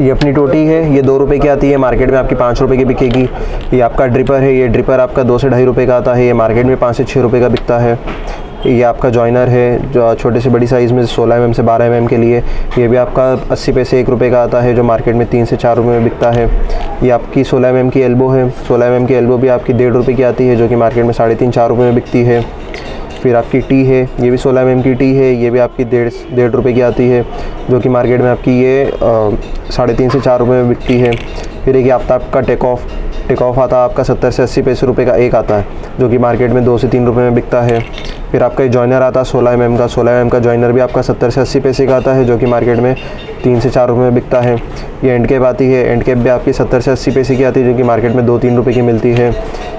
ये अपनी टोटी है, ये 2 रुपये की आती है, मार्केट में आपकी 5 रुपये की बिकेगी। ये आपका ड्रिपर है, ये ड्रिपर आपका 2 से 2.5 रुपये का आता है, ये मार्केट में 5 से 6 रुपये का बिकता है। ये आपका जॉइनर है जो छोटे से बड़ी साइज़ में 16 mm से 12 mm के लिए, ये भी आपका 80 पैसे 1 रुपये का आता है जो मार्केट में 3 से 4 रुपये में बिकता है। ये आपकी 16 mm की एल्बो है, 16 mm की एल्बो भी आपकी 1.5 रुपये की आती है जो कि मार्केट में 3.5 4 रुपये में बिकती है। फिर आपकी टी है, ये भी 16 mm की टी है, ये भी आपकी 1.5 रुपये की आती है जो कि मार्केट में आपकी ये 3.5 से 4 रुपये में बिकती है। फिर एक आता आपका टेक ऑफ आता है आपका 70 से 80 पैसे रुपये का एक आता है जो कि मार्केट में 2 से 3 रुपये में बिकता है। फिर आपका जॉइनर आता है 16 mm का, 16 mm का जॉइनर भी आपका 70 से 80 पैसे का आता है जो कि मार्केट में 3 से 4 रुपये में बिकता है। ये एंड कैप आती है, एंड कैप भी आपकी 70 से 80 पैसे की आती है जो कि मार्केट में 2-3 रुपये की मिलती है।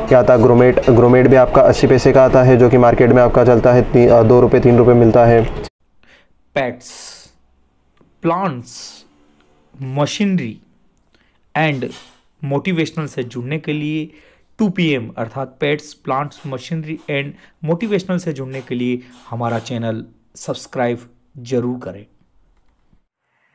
क्या आता है ग्रोमेट, ग्रोमेट भी आपका 80 पैसे का आता है जो कि मार्केट में आपका चलता है 2 रुपये 3 रुपये मिलता है। Pets, plants, machinery and motivational से जुड़ने के लिए 2 PM अर्थात pets, plants, machinery and motivational से जुड़ने के लिए हमारा चैनल सब्सक्राइब जरूर करें।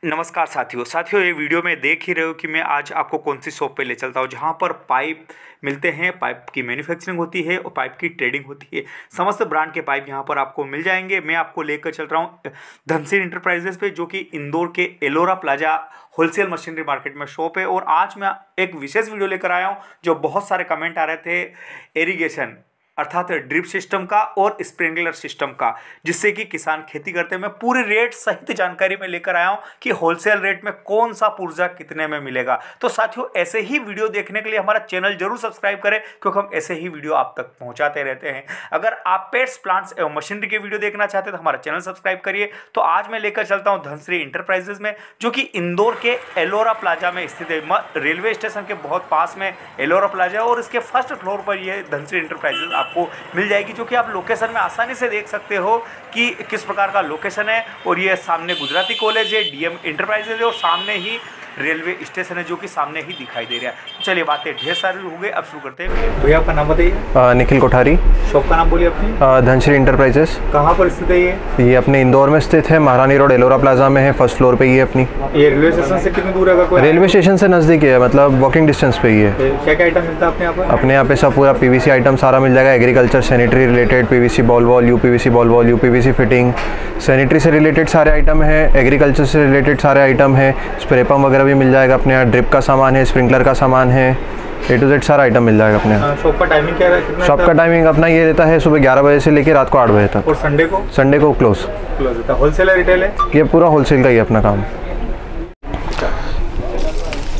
नमस्कार साथियों, ये वीडियो में देख ही रहे हो कि मैं आज आपको कौन सी शॉप पे ले चलता हूँ जहाँ पर पाइप मिलते हैं, पाइप की मैन्युफैक्चरिंग होती है और पाइप की ट्रेडिंग होती है। समस्त ब्रांड के पाइप यहाँ पर आपको मिल जाएंगे। मैं आपको लेकर चल रहा हूँ धनश्री इंटरप्राइजेस पे जो कि इंदौर के Ellora plaza wholesale machinery market में शॉप है। और आज मैं एक विशेष वीडियो लेकर आया हूँ जो बहुत सारे कमेंट आ रहे थे इरीगेशन अर्थात ड्रिप सिस्टम का और स्प्रिंकलर सिस्टम का, जिससे कि किसान खेती करते हैं। मैं पूरे रेट सहित जानकारी में लेकर आया हूं कि होलसेल रेट में कौन सा पुर्जा कितने में मिलेगा। तो साथियों ऐसे ही वीडियो देखने के लिए हमारा चैनल जरूर सब्सक्राइब करें क्योंकि हम ऐसे ही वीडियो आप तक पहुंचाते रहते हैं। अगर आप पेट्स, प्लांट्स एवं मशीनरी के वीडियो देखना चाहते हैं तो हमारा चैनल सब्सक्राइब करिए। तो आज मैं लेकर चलता हूँ धनश्री इंटरप्राइजेस में जो कि इंदौर के एलोरा प्लाजा में स्थित है। रेलवे स्टेशन के बहुत पास में एलोरा प्लाजा और इसके फर्स्ट फ्लोर पर यह धनश्री इंटरप्राइजेस आपको मिल जाएगी, जो कि आप लोकेशन में आसानी से देख सकते हो कि किस प्रकार का लोकेशन है। और ये सामने गुजराती कॉलेज है, डीएम एंटरप्राइजेज है और सामने ही रेलवे स्टेशन है जो कि सामने ही दिखाई दे रहा है। चलिए बातें ढेर सारी हो गई, अब शुरू करते हैं। भैया आपका नाम बताइए। निखिल कोठारी। शॉप का नाम बोलिए अपनी। धनश्री इंटरप्राइजेस। कहाँ पर स्थित है ये अपने इंदौर में स्थित है, महारानी रोड एलोरा प्लाजा में है, फर्स्ट फ्लोर पे ही है अपनी। ये रेलवे स्टेशन से कितनी दूर है? रेलवे स्टेशन से नजदीक है, मतलब वॉकिंग डिस्टेंस पे ही है। क्या क्या आइटम मिलता है अपने यहाँ पर? अपने यहाँ पे सब पूरा PVC आइटम सारा मिल जाएगा, agriculture sanitary related, PVC ball valve, UPVC ball valve, UPVC fitting, sanitary से रिलेटेड सारे आइटम है, एग्रीकल्चर से रिलेटेड सारे आइटम है, स्प्रे पंप वगैरह भी मिल जाएगा अपने यहाँ, ड्रिप का सामान है, स्प्रिंकलर का सामान है, A to Z सारा आइटम मिल जाएगा अपने यहाँ। शॉप का टाइमिंग क्या है? शॉप का टाइमिंग अपना ये रहता है सुबह 11 बजे से लेकर रात को 8 बजे तक। और संडे को क्लोज रहता है। होलसेल है, रिटेल है? ये पूरा होलसेल का ही अपना काम।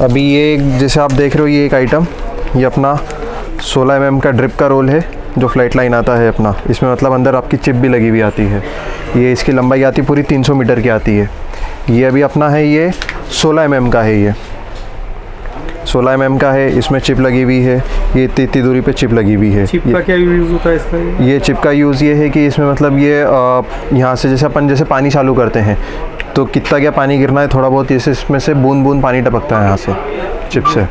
अभी ये जैसे आप देख रहे हो ये एक आइटम, ये अपना 16 mm का ड्रिप का रोल है जो फ्लाइट लाइन आता है अपना, इसमें मतलब अंदर आपकी चिप भी लगी हुई आती है। ये इसकी लंबाई आती है पूरी 300 मीटर की आती है। ये अभी अपना है, ये 16 mm का है, ये 16 mm का है, इसमें चिप लगी हुई है, ये इतनी दूरी पे चिप लगी हुई है। चिप का क्या यूज़ होता है इसका? ये चिप का यूज़ ये है कि इसमें मतलब ये यहाँ से जैसे अपन जैसे पानी चालू करते हैं तो कितना क्या पानी गिरना है थोड़ा बहुत, जैसे इसमें से बूंद बूंद पानी टपकता है यहाँ से चिप से।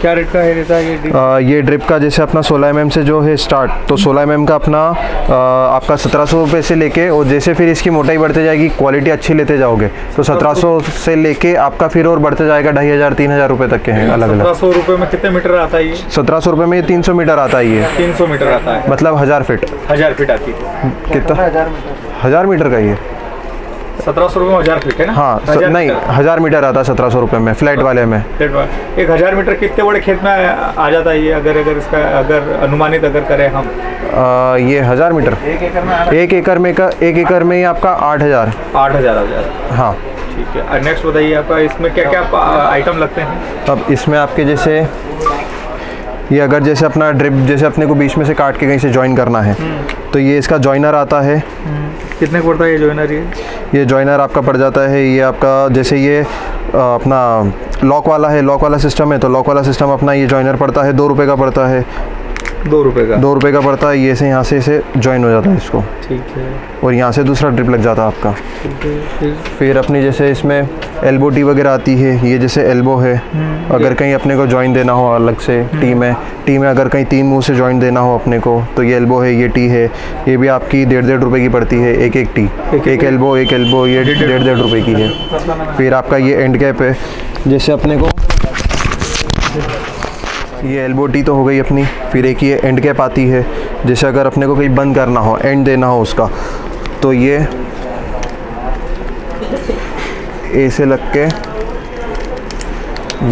क्या रेट का है ये ड्रिप का? जैसे अपना 16 mm से जो है स्टार्ट, तो 16 mm का अपना आपका 1700 रुपये से लेके, और जैसे फिर इसकी मोटाई बढ़ते जाएगी, क्वालिटी अच्छी लेते जाओगे तो 1700 से लेके आपका फिर और बढ़ते जाएगा 2500 3,000 रुपये तक के हैं अलग अलग। 1700 रुपये में कितने मीटर आता है? 1700 रुपये में 300 मीटर आता है, ये 300 मीटर आता है, मतलब 1000 फीट। 1000 फीट आती है? कितना? 1000 मीटर का ये 1700 रुपये में 1000 फीट है ना? हाँ, नहीं 1000 मीटर आता है 1700 रुपये में फ्लैट वाले में। फ्लैट वाले 1000 मीटर कितने बड़े खेत में आ जाता है ये? अगर इसका अनुमानित करें हम ये 1000 मीटर एक एकड़ में आपका 8000 आ जाता है। हाँ ठीक है। नेक्स्ट बताइए आपका इसमें क्या क्या आइटम लगते हैं? अब इसमें आपके जैसे ये अगर जैसे अपना ड्रिप जैसे अपने को बीच में से काट के कहीं से ज्वाइन करना है तो ये इसका जॉइनर आता है। कितने का पड़ता है ये जॉइनर? ये जॉइनर आपका पड़ जाता है, ये आपका जैसे ये अपना लॉक वाला है, लॉक वाला सिस्टम है, तो लॉक वाला सिस्टम अपना ये जॉइनर पड़ता है 2 रुपये का पड़ता है। 2 रुपये का पड़ता है, ये से यहाँ से इसे ज्वाइन हो जाता है इसको। ठीक है। और यहाँ से दूसरा ड्रिप लग जाता है आपका। फिर अपनी जैसे इसमें एल्बो टी वगैरह आती है, ये जैसे एल्बो है अगर कहीं अपने को ज्वाइन देना हो अलग से, टी में अगर कहीं 3 मुँह से ज्वाइन देना हो अपने को तो ये एल्बो है, ये टी है, ये भी आपकी 1.5 रुपये की पड़ती है एक टी, एक एल्बो ये 1.5 रुपये की है। फिर आपका ये एंड कैप है, जैसे अपने को ये एल्बो टी तो हो गई अपनी, फिर एक ये एंड कैप आती है, जैसे अगर अपने को कहीं बंद करना हो, एंड देना हो उसका, तो ये ऐसे लग के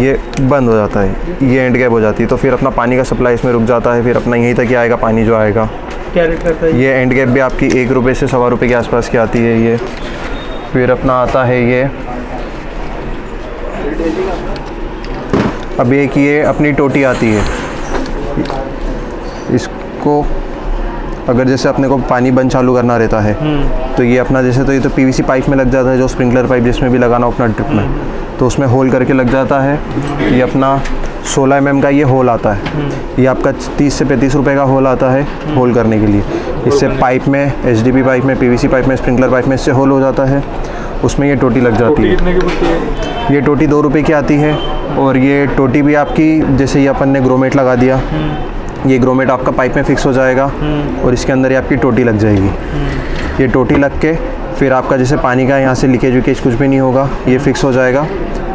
ये बंद हो जाता है, ये एंड कैप हो जाती है। तो फिर अपना पानी का सप्लाई इसमें रुक जाता है, फिर अपना यहीं तक ही आएगा पानी जो आएगा। क्या रेट करता है ये एंड कैप भी आपकी ₹1 से ₹1.25 के आसपास की आती है ये। फिर अपना आता है ये, अब एक ये अपनी टोटी आती है, इसको अगर जैसे अपने को पानी बंद चालू करना रहता है तो ये अपना जैसे, तो ये तो पीवीसी पाइप में लग जाता है, जो स्प्रिंकलर पाइप जिसमें भी लगाना हो अपना ड्रिप में, तो उसमें होल करके लग जाता है। ये अपना 16 mm का ये होल आता है, ये आपका ₹30 से ₹35 का होल आता है होल करने के लिए। इससे पाइप में, HDPE पाइप में, PVC पाइप में, स्प्रिंकलर पाइप में इससे होल हो जाता है, उसमें ये टोटी लग जाती है। ये टोटी ₹2 की आती है। और ये टोटी भी आपकी जैसे ये अपन ने ग्रोमेट लगा दिया, ये ग्रोमेट आपका पाइप में फिक्स हो जाएगा और इसके अंदर ये आपकी टोटी लग जाएगी। ये टोटी लग के फिर आपका जैसे पानी का यहाँ से लीकेज विकेज कुछ भी नहीं होगा, ये फिक्स हो जाएगा।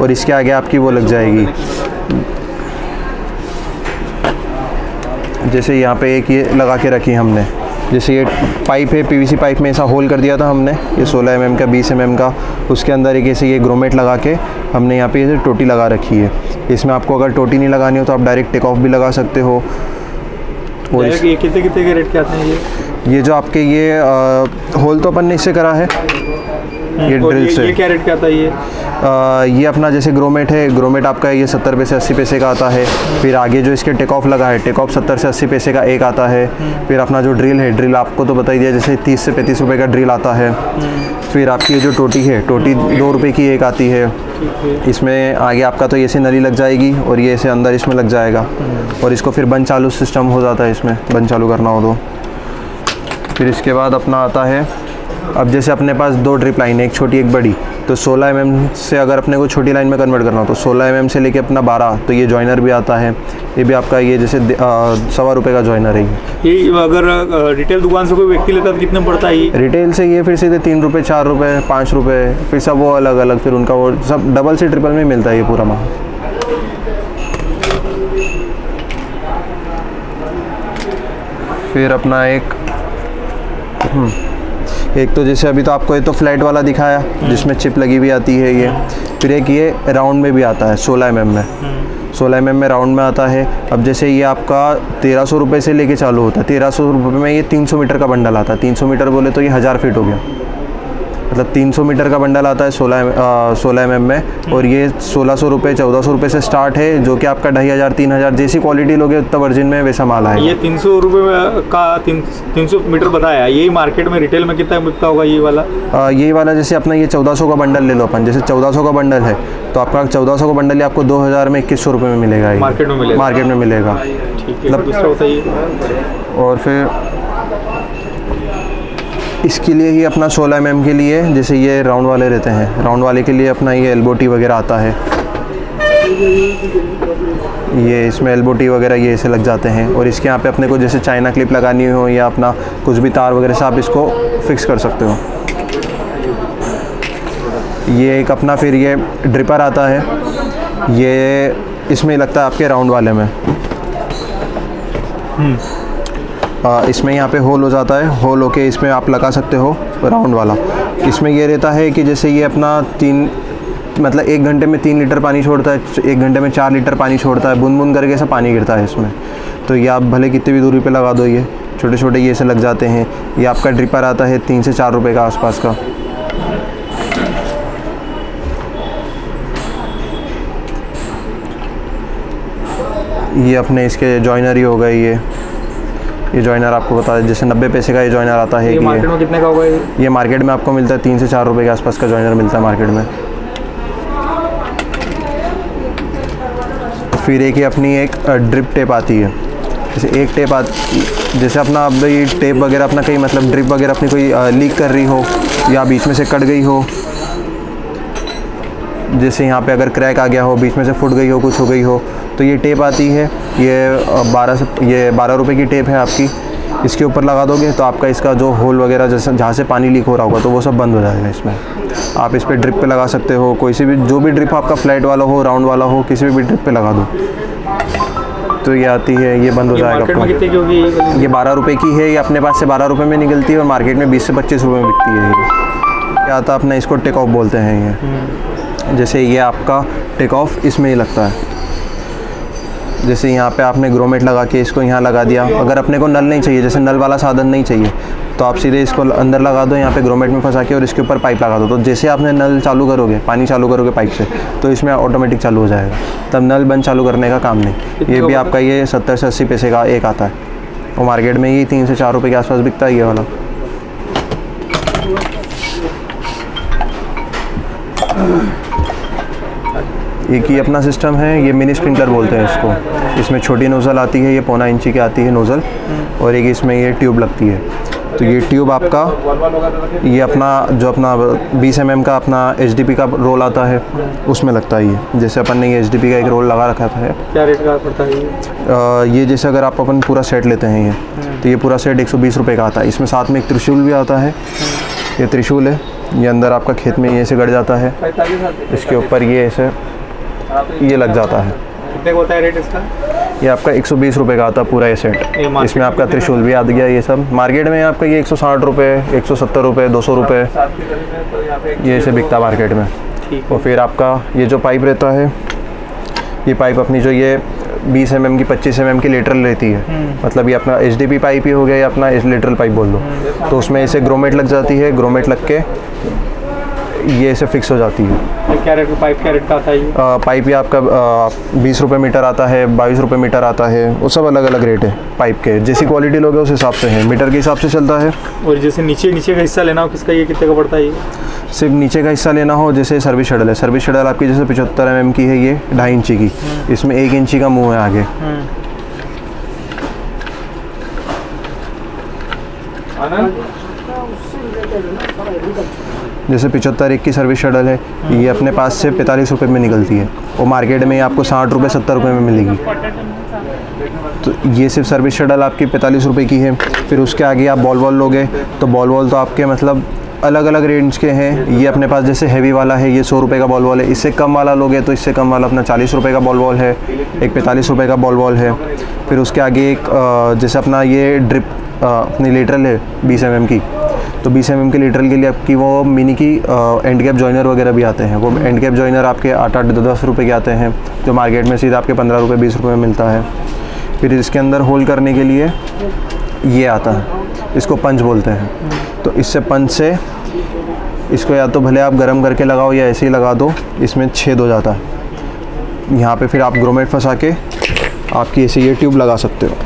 और इसके आगे आपकी वो लग जाएगी, जैसे यहाँ पे एक ये लगा के रखी हमने, जैसे ये पाइप है पीवीसी पाइप में ऐसा होल कर दिया था हमने, ये 16 mm का 20 mm का, उसके अंदर एक ऐसे ये ग्रोमेट लगा के हमने यहाँ पे ऐसे टोटी लगा रखी है। इसमें आपको अगर टोटी नहीं लगानी हो तो आप डायरेक्ट टेक ऑफ भी लगा सकते हो। और ये कितने के रेट के आते हैं ये जो आपके ये होल तो अपन ने इससे करा है, ये ड्रिल से। ये क्या रेट का आता है ये अपना जैसे ग्रोमेट है, ग्रोमेट आपका ये 70 पैसे से 80 पैसे का आता है। फिर आगे जो इसके टेक ऑफ लगा है, टेक ऑफ 70 से 80 पैसे का एक आता है। फिर अपना जो ड्रिल है, ड्रिल आपको तो बता ही दिया, जैसे ₹30 से ₹35 का ड्रिल आता है। फिर आपकी ये जो टोटी है, टोटी ₹2 की एक आती है। इसमें आगे आपका तो ऐसे नली लग जाएगी और ये ऐसे अंदर इसमें लग जाएगा और इसको फिर बंद चालू सिस्टम हो जाता है, इसमें बंद चालू करना हो तो। फिर इसके बाद अपना आता है, अब जैसे अपने पास 2 ड्रिप लाइन है, एक छोटी एक बड़ी, तो 16 mm से अगर अपने को छोटी लाइन में कन्वर्ट करना हो तो 16 mm से लेके अपना 12, तो ये जॉइनर भी आता है। ये भी आपका ये जैसे ₹1.25 का जॉइनर है ये। अगर रिटेल दुकान से कोई व्यक्ति लेता है तो कितना पड़ता है ये रिटेल से? ये फिर सीधे ₹3, ₹4, ₹5, फिर सब वो अलग अलग, फिर उनका वो सब डबल से ट्रिपल में मिलता है ये पूरा माल। फिर अपना एक तो जैसे अभी तो आपको ये तो फ्लैट वाला दिखाया जिसमें चिप लगी भी आती है ये। फिर एक ये राउंड में भी आता है 16 mm में, 16 mm में राउंड में आता है। अब जैसे ये आपका ₹1300 से लेके चालू होता है, ₹1300 में ये 300 मीटर का बंडल आता है। 300 मीटर बोले तो ये 1000 फीट हो गया, मतलब 300 मीटर का बंडल आता है 16 mm में। और ये ₹1,600, ₹1,400 से स्टार्ट है, जो कि आपका 2500, 3000 जैसी क्वालिटी लोगे उतना वर्जिन में वैसा माल आएगा। ये ₹300 का 300 मीटर बताया, यही मार्केट में रिटेल में कितना बिकता होगा ये वाला? यही वाला जैसे अपना ये 1400 का बंडल ले लो अपन, जैसे 1400 का बंडल है तो आपका 1400 का बंडल ही आपको 2000 में, 2100 में मिलेगा, मार्केट में मिलेगा। और फिर इसके लिए ही अपना 16 mm के लिए जैसे ये राउंड वाले रहते हैं, राउंड वाले के लिए अपना ये एल्बोटी वगैरह आता है। ये इसमें एल्बोटी वगैरह ये ऐसे लग जाते हैं। और इसके यहाँ पे अपने को जैसे चाइना क्लिप लगानी हो या अपना कुछ भी तार वगैरह से आप इसको फिक्स कर सकते हो। ये एक अपना फिर ये ड्रिपर आता है, ये इसमें लगता है आपके राउंड वाले में। इसमें यहाँ पे होल हो जाता है, होल होके इसमें आप लगा सकते हो राउंड वाला। इसमें ये रहता है कि जैसे ये अपना 1 घंटे में 3 लीटर पानी छोड़ता है, 1 घंटे में 4 लीटर पानी छोड़ता है, बुन बुन करके ऐसा पानी गिरता है इसमें। तो ये आप भले कितनी भी दूरी पे लगा दो, ये छोटे छोटे ये ऐसे लग जाते हैं। ये आपका ड्रिपर आता है ₹3 से ₹4 का आसपास का। ये अपने इसके जॉइनर ही हो गए, ये जॉइनर आपको बता दें जैसे 90 पैसे का ये जॉइनर आता है। ये मार्केट में कितने का होगा ये? मार्केट में आपको मिलता है ₹3 से ₹4 के आसपास का जॉइनर मिलता है मार्केट में। फिर एक ये अपनी एक ड्रिप टेप आती है, जैसे एक टेप जैसे अपना अब ये टेप वगैरह अपना कहीं मतलब ड्रिप वगैरह अपनी कोई लीक कर रही हो या बीच में से कट गई हो, जैसे यहाँ पे अगर क्रैक आ गया हो, बीच में से फूट गई हो, कुछ हो गई हो, तो ये टेप आती है। ये ₹12 की टेप है आपकी, इसके ऊपर लगा दोगे तो आपका इसका जो होल वगैरह जैसे जहाँ से पानी लीक हो रहा होगा तो वो सब बंद हो जाएगा। इसमें आप इस पर ड्रिप पे लगा सकते हो, कोई सी भी जो भी ड्रिप आपका फ्लैट वाला हो, राउंड वाला हो, किसी भी ड्रिप पे लगा दो। तो ये आती है, ये बंद हो जाएगा। ये 12 रुपये की है, ये अपने पास से 12 रुपये में निकलती है और मार्केट में 20 से 25 रुपये में बिकती है। ये क्या आता है अपना, इसको टेक ऑफ बोलते हैं। ये जैसे ये आपका टेक ऑफ इसमें ही लगता है। जैसे यहाँ पे आपने ग्रोमेट लगा के इसको यहाँ लगा दिया। अगर अपने को नल नहीं चाहिए, जैसे नल वाला साधन नहीं चाहिए, तो आप सीधे इसको अंदर लगा दो, यहाँ पे ग्रोमेट में फंसा के, और इसके ऊपर पाइप लगा दो। तो जैसे आपने नल चालू करोगे, पानी चालू करोगे पाइप से, तो इसमें ऑटोमेटिक चालू हो जाएगा। तब नल बंद चालू करने का काम नहीं। ये भी आपका ये 70 से 80 पैसे का एक आता है, और मार्केट में ये 3 से 4 रुपये के आसपास बिकता है ये वाला। एक ही अपना सिस्टम है। ये मिनी स्प्रिंकलर बोलते हैं इसको। इसमें छोटी नोज़ल आती है, ये 1.25 इंची की आती है नोज़ल, और एक इसमें ये ट्यूब लगती है। तो ये ट्यूब आपका, ये अपना जो अपना 20 mm का अपना HDP का रोल आता है, उसमें लगता है ये। जैसे अपन ने ये HDP का एक रोल लगा रखा था। क्या रेट का पड़ता है ये? जैसे अगर आप अपन पूरा सेट लेते हैं ये, तो ये पूरा सेट 120 रुपये का आता है। इसमें साथ में एक त्रिशूल भी आता है। ये त्रिशूल है, ये अंदर आपका खेत में ये ऐसे गड़ जाता है, इसके ऊपर ये ऐसे ये लग जाता है। कितने का होता है रेट इसका? ये आपका 120 रुपये का आता पूरा ये सेट। इसमें आपका त्रिशूल भी आ गया। ये सब मार्केट में आपका ये 160 रुपये, 170 रुपये, 200 रुपये ये ऐसे बिकता मार्केट में। और फिर आपका ये जो पाइप रहता है, ये पाइप अपनी जो ये 20 mm की 25 mm की लेटरल रहती है, मतलब ये अपना HDP पाइप ही हो गया, या अपना लेटरल पाइप बोल दो। तो उसमें ऐसे ग्रोमेट लग जाती है, ग्रोमेट लग के ये ऐसे फिक्स हो जाती है। क्या रेट पाइप, क्या रेट का आता है? पाइप ये आपका 20 रुपये मीटर आता है, 22 रुपये मीटर आता है। वो सब अलग अलग रेट है पाइप के, जैसी क्वालिटी लोगे उस हिसाब से है, मीटर के हिसाब से चलता है। और जैसे नीचे का हिस्सा लेना हो किसका, ये कितने का पड़ता है? ये सिर्फ नीचे का हिस्सा लेना हो, जैसे सर्विस शटल है, सर्विस शटल आपकी जैसे 75 mm की है, ये 2.5 इंची की, इसमें 1 इंची का मुँह है आगे। जैसे 75 mm की सर्विस शटल है, ये अपने पास से 45 रुपये में निकलती है, और मार्केट में आपको 60 रुपये, 70 रुपये में मिलेगी। तो ये सिर्फ सर्विस शटल आपकी 45 रुपये की है। फिर उसके आगे आप बॉल लोगे तो बॉल तो आपके मतलब अलग अलग रेंज के हैं। ये अपने पास जैसे हैवी वाला है, ये 100 रुपये का बॉल है। इससे कम वाला लोगे तो इससे कम वाला अपना 40 रुपये का बॉल है, एक 45 रुपये का बॉल है। फिर उसके आगे एक जैसे अपना ये ड्रिप अपनी लेटरल है 20 mm की, तो 20 mm के लीटरल के लिए आपकी वो मिनी की एंड कैप जॉइनर वगैरह भी आते हैं। वो एंड कैप जॉइनर आपके 8-10 रुपये के आते हैं, जो मार्केट में सीधा आपके 15 रुपये, 20 रुपये में मिलता है। फिर इसके अंदर होल करने के लिए ये आता है, इसको पंच बोलते हैं। तो इससे पंच से इसको या तो भले आप गर्म करके लगाओ या ऐसे ही लगा दो, इसमें छेद हो जाता है यहाँ पर। फिर आप ग्रोमेट फंसा के आपकी ऐसे ये ट्यूब लगा सकते हो।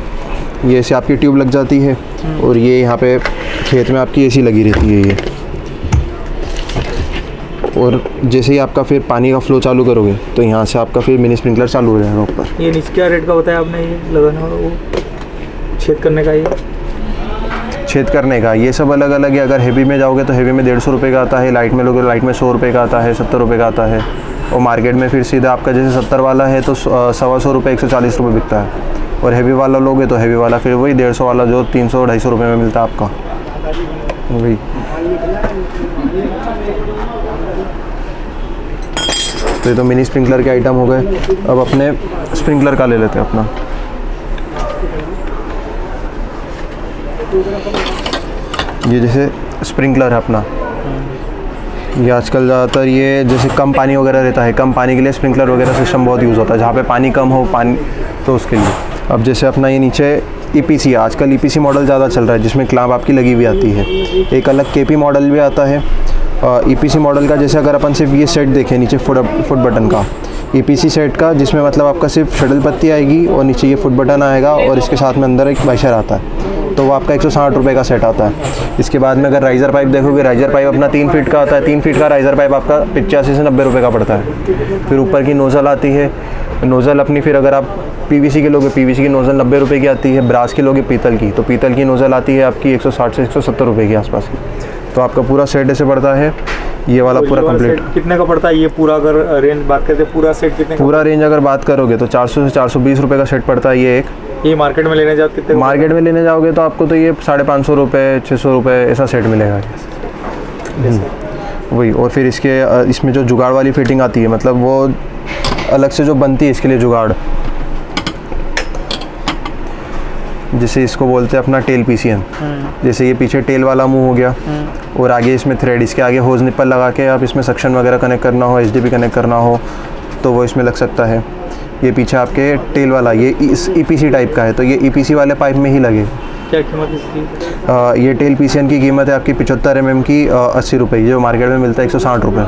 ये ऐसी आपकी ट्यूब लग जाती है, और ये यहाँ पे खेत में आपकी ऐसी लगी रहती है ये। और जैसे ही आपका फिर पानी का फ्लो चालू करोगे तो यहाँ से आपका फिर मिनी स्प्रिंकलर चालू हो जाएगा ऊपर। ये नीचे क्या रेट का बताया आपने ये लगाना होगा वो छेद करने का? ये छेद करने का ये सब अलग अलग है। अगर हैवी में जाओगे तो हैवी में 150 रुपये का आता है, लाइट में लोगे लाइट में 100 रुपये का आता है, 70 रुपये का आता है। और मार्केट में फिर सीधा आपका जैसे 70 वाला है तो 125 रुपये, 140 रुपये बिकता है। और हैवी वाला लोगे तो हैवी वाला फिर वही 150 वाला जो 300-250 रुपये में मिलता है आपका वही। तो ये तो मिनी स्प्रिंकलर के आइटम हो गए। अब अपने स्प्रिंकलर का ले लेते हैं अपना। ये जैसे स्प्रिंकलर है अपना, ये आजकल ज़्यादातर ये जैसे कम पानी वगैरह रहता है, कम पानी के लिए स्प्रिंकलर वगैरह सिस्टम बहुत यूज़ होता है, जहाँ पे पानी कम हो पानी तो उसके लिए। अब जैसे अपना ये नीचे EPC, आजकल EPC मॉडल ज़्यादा चल रहा है, जिसमें क्लैंप आपकी लगी हुई आती है। एक अलग KP मॉडल भी आता है। EPC मॉडल का जैसे अगर अपन सिर्फ ये सेट देखें नीचे फुट बटन का, EPC सेट का, जिसमें मतलब आपका सिर्फ शटल पत्ती आएगी और नीचे ये फुट बटन आएगा और इसके साथ में अंदर एक वाइशर आता है, तो वो आपका 160 रुपये का सेट आता है। इसके बाद में अगर राइज़र पाइप देखोगे, राइज़र पाइप अपना 3 फीट का आता है, 3 फीट का राइज़र पाइप आपका 85 से 90 रुपये का पड़ता है। फिर ऊपर की नोज़ल आती है, नोज़ल अपनी फिर अगर आप PVC के लोगे, PVC की नोज़ल 90 रुपये की आती है। ब्रास के लोगे पीतल की, तो पीतल की नोज़ल आती है आपकी 160 से 170 रुपये के आसपास की। तो आपका पूरा सेट ऐसे पड़ता है ये वाला पूरा कंप्लीट। कितने का पड़ता है ये पूरा अगर रेंज बात करते, पूरा सेट कितने? पूरा रेंज अगर बात करोगे तो 400 से 420 रुपये का सेट पड़ता है ये एक। ये मार्केट में लेने जाओ कितने? मार्केट में लेने जाओगे तो आपको तो ये 550 रुपये 600 रुपये ऐसा सेट मिलेगा वही। और फिर इसके इसमें जो जुगाड़ वाली फिटिंग आती है, मतलब वो अलग से जो बनती है इसके लिए जुगाड़, जैसे इसको बोलते हैं अपना टेल पीसीएन। जैसे ये पीछे टेल वाला मुंह हो गया और आगे इसमें थ्रेड, इसके आगे होज निप्पल लगा के आप इसमें सक्शन वगैरह कनेक्ट करना हो, एचडीपी कनेक्ट करना हो तो वो इसमें लग सकता है। ये पीछे आपके टेल वाला, ये इस ईपीसी टाइप का है तो ये ईपीसी वाले पाइप में ही लगे। क्या कीमत इसकी? ये टेल पीसीएन की कीमत है आपकी 75 mm की 80 रुपये, जो मार्केट में मिलता है 160 रुपये।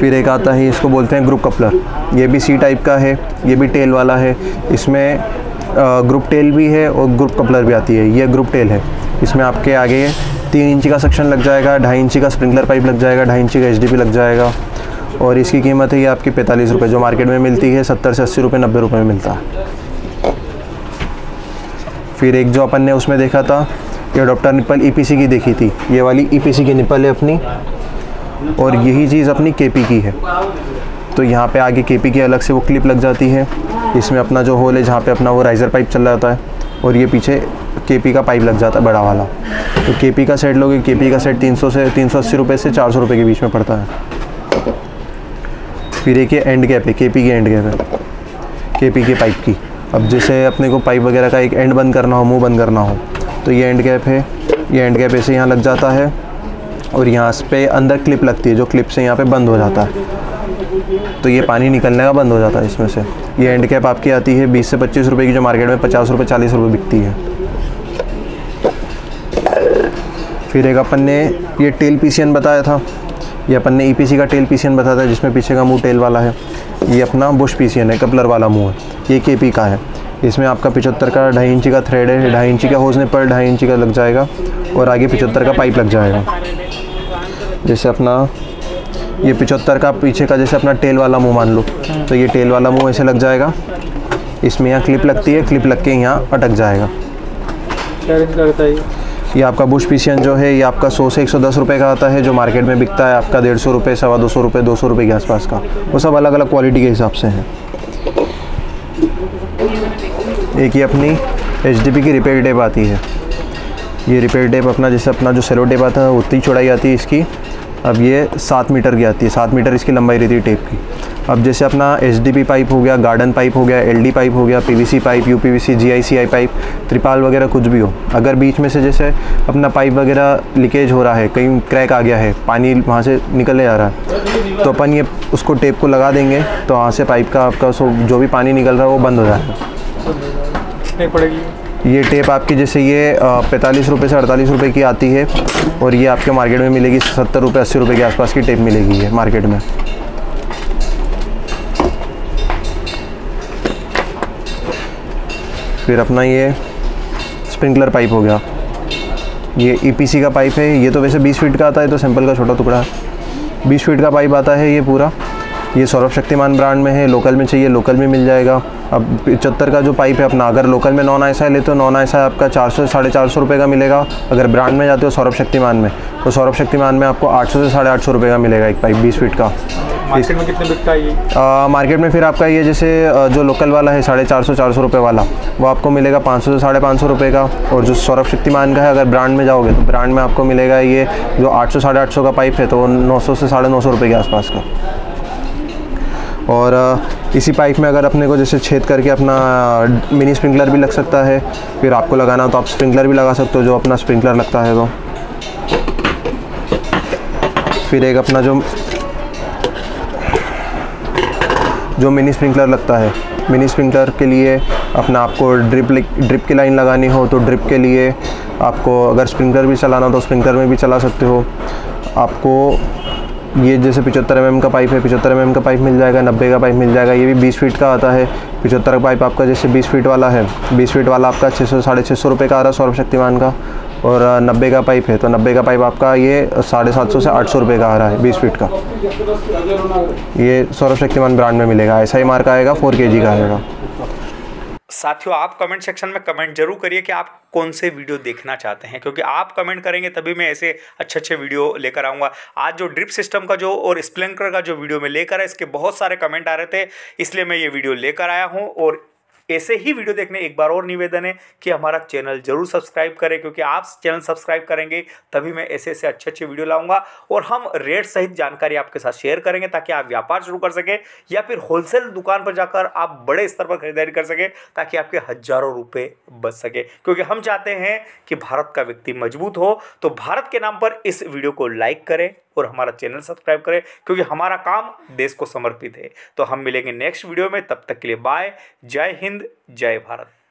फिर एक आता है, इसको बोलते हैं ग्रुप कपलर। ये भी सी टाइप का है, ये भी टेल वाला है, इसमें ग्रुप टेल भी है और ग्रुप कपलर भी आती है। ये ग्रुप टेल है, इसमें आपके आगे 3 इंची का सेक्शन लग जाएगा, 2.5 इंची का स्प्रिंकलर पाइप लग जाएगा, 2.5 इंची का एचडीपी लग जाएगा और इसकी कीमत है ये आपकी 45 रुपये, जो मार्केट में मिलती है 70 से 80 रुपये 90 रुपये में मिलता है। फिर एक जो अपन ने उसमें देखा था ये एडोप्टर निप्पल ईपीसी की देखी थी, ये वाली ईपीसी की निप्पल है अपनी और यही चीज़ अपनी केपी की है। तो यहाँ पे आगे केपी की अलग से वो क्लिप लग जाती है, इसमें अपना जो होल है जहाँ पे अपना वो राइजर पाइप चल जाता है और ये पीछे केपी का पाइप लग जाता है बड़ा वाला। तो केपी का सेट लोगे, केपी का सेट 380 रुपये से 400 रुपये के बीच में पड़ता है। फिर एक एंड गैप है, केपी की एंड गैप है केपी के पाइप की। अब जैसे अपने को पाइप वगैरह का एक एंड बंद करना हो, मुँह बंद करना हो तो ये एंड गैप है, ये एंड गैप ऐसे यहाँ लग जाता है और यहाँ पे अंदर क्लिप लगती है जो क्लिप से यहाँ पर बंद हो जाता है, तो ये पानी निकलने का बंद हो जाता है इसमें से। ये एंड कैप आपकी आती है 20 से 25 रुपए की, जो मार्केट में 50 रुपये 40 रुपये बिकती है। फिर एक अपन ने ये टेल पीसीएन बताया था, ये अपन ने ईपीसी का टेल पीसीएन बताया था जिसमें पीछे का मुंह टेल वाला है। ये अपना बुश पीसीएन है, कपलर वाला मुँह है, ये केपी का है। इसमें आपका 75 का 2.5 इंची का थ्रेड है, 2.5 इंची का होजने पर 2.5 इंची का लग जाएगा और आगे 75 का पाइप लग जाएगा। जैसे अपना ये 75 का पीछे का, जैसे अपना टेल वाला मुंह मान लो तो ये टेल वाला मुंह ऐसे लग जाएगा, इसमें यहाँ क्लिप लगती है, क्लिप लग के यहाँ अटक जाएगा। क्या रेट लगता है ये आपका बुश पीसीएन जो है? ये आपका 100 से 110 रुपये का आता है, जो मार्केट में बिकता है आपका 150 रुपये 225 रुपये 200 रुपये के आसपास का। वो सब अलग अलग क्वालिटी के हिसाब से है। एक ये अपनी एचडीपी की रिपेयर टेप आती है, ये रिपेयर टेप अपना जैसे अपना जो सेलो टेप आता है उतनी चौड़ाई आती है इसकी। अब ये 7 मीटर की आती है, 7 मीटर इसकी लंबाई रहती है टेप की। अब जैसे अपना एचडीपी पाइप हो गया, गार्डन पाइप हो गया, एलडी पाइप हो गया, पीवीसी पाइप, यूपीवीसी, जीआईसीआई पाइप, त्रिपाल वगैरह कुछ भी हो, अगर बीच में से जैसे अपना पाइप वगैरह लीकेज हो रहा है, कहीं क्रैक आ गया है, पानी वहाँ से निकलने आ रहा है तो अपन ये उसको टेप को लगा देंगे तो वहाँ से पाइप का आपका जो भी पानी निकल रहा है वो बंद हो जाएगा। ये टेप आपकी जैसे ये 45 रुपये से 48 रुपये की आती है और ये आपके मार्केट में मिलेगी 70 रुपये 80 रुपये के आसपास की टेप मिलेगी ये मार्केट में। फिर अपना ये स्प्रिंकलर पाइप हो गया, ये ईपीसी का पाइप है। ये तो वैसे 20 फीट का आता है, तो सैंपल का छोटा टुकड़ा है। 20 फीट का पाइप आता है ये पूरा, ये सौरभ शक्तिमान ब्रांड में है। लोकल में चाहिए लोकल में मिल जाएगा। अब 75 का जो पाइप है अपना, अगर लोकल में नॉन आईएसआई ले तो नॉन आईएसआई आपका 400 से 450 रुपये का मिलेगा। अगर ब्रांड में जाते हो सौरभ शक्तिमान में तो सौरभ शक्तिमान में आपको 800 से 850 रुपये का मिलेगा एक पाइप 20 फीट का। मार्केट में कितने बिकता है ये? मार्केट में फिर आपका ये जैसे जो लोकल वाला है 450 से 400 रुपये वाला, वो आपको मिलेगा 500 से 550 रुपये का। और जो सौरभ शक्तिमान का है, अगर ब्रांड में जाओगे तो ब्रांड में आपको मिलेगा ये जो 800 से 850 का पाइप है, तो 900 से 950 के आसपास का। और इसी पाइप में अगर अपने को जैसे छेद करके अपना मिनी स्प्रिंकलर भी लग सकता है। फिर आपको लगाना हो तो आप स्प्रिंकलर भी लगा सकते हो, जो अपना स्प्रिंकलर लगता है वो। फिर एक अपना जो मिनी स्प्रिंकलर लगता है, मिनी स्प्रिंकलर के लिए अपना आपको ड्रिप की लाइन लगानी हो तो ड्रिप के लिए आपको, अगर स्प्रिंकलर भी चलाना हो तो स्प्रिंकलर में भी चला सकते हो। आपको ये जैसे 75 mm का पाइप है, 75 mm का पाइप मिल जाएगा, 90 का पाइप मिल जाएगा। ये भी 20 फीट का आता है। 75 का पाइप आपका जैसे 20 फीट वाला है, 20 फीट वाला आपका 600 से 650 रुपये का आ रहा है सौरभ शक्तिमान का। और 90 का पाइप है तो 90 का पाइप आपका ये 750 से 800 रुपये का आ रहा है 20 फीट का। ये सौरभ शक्तिमान ब्रांड में मिलेगा, ऐसा ही मार्क आएगा, 4 kg का आएगा। साथियों, आप कमेंट सेक्शन में कमेंट जरूर करिए कि आप कौन से वीडियो देखना चाहते हैं, क्योंकि आप कमेंट करेंगे तभी मैं ऐसे अच्छे अच्छे वीडियो लेकर आऊँगा। आज जो ड्रिप सिस्टम का जो और स्प्रिंकलर का जो वीडियो मैं लेकर आया, इसके बहुत सारे कमेंट आ रहे थे, इसलिए मैं ये वीडियो लेकर आया हूँ। और ऐसे ही वीडियो देखने एक बार और निवेदन है कि हमारा चैनल जरूर सब्सक्राइब करें, क्योंकि आप चैनल सब्सक्राइब करेंगे तभी मैं ऐसे ऐसे अच्छे अच्छे वीडियो लाऊंगा और हम रेट सहित जानकारी आपके साथ शेयर करेंगे ताकि आप व्यापार शुरू कर सकें या फिर होलसेल दुकान पर जाकर आप बड़े स्तर पर खरीदारी कर सकें ताकि आपके हजारों रुपये बच सके। क्योंकि हम चाहते हैं कि भारत का व्यक्ति मजबूत हो। तो भारत के नाम पर इस वीडियो को लाइक करें और हमारा चैनल सब्सक्राइब करें, क्योंकि हमारा काम देश को समर्पित है। तो हम मिलेंगे नेक्स्ट वीडियो में, तब तक के लिए बाय। जय हिंद, जय भारत।